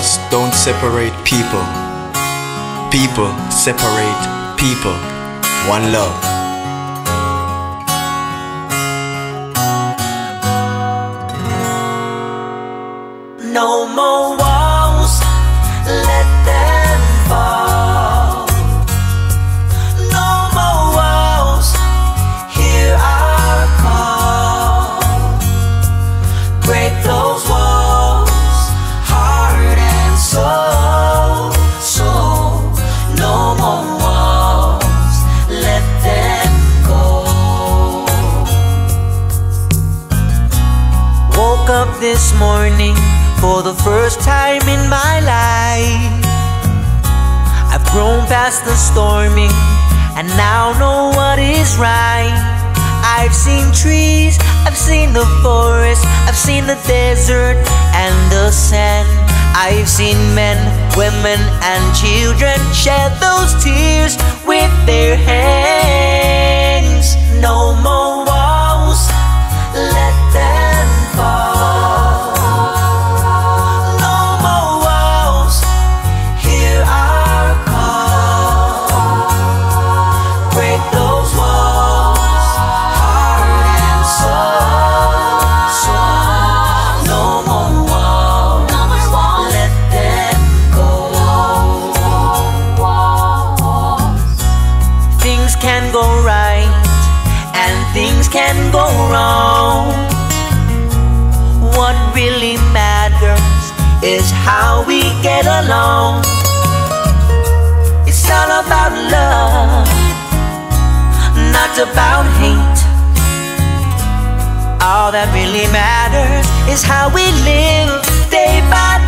Walls don't separate people. People separate people. One love. No more walls, let them fall. No more walls, hear our call. Break those walls, heart and soul, soul. No more walls, let them go. Woke up this morning for the first time in my life. I've grown past the storming and now know what is right. I've seen trees, I've seen the forest, I've seen the desert and the sand. I've seen men, women and children shed those tears with their hands. No more walls, let them fall. Can go wrong. What really matters is how we get along. It's all about love, not about hate. All that really matters is how we live day by day.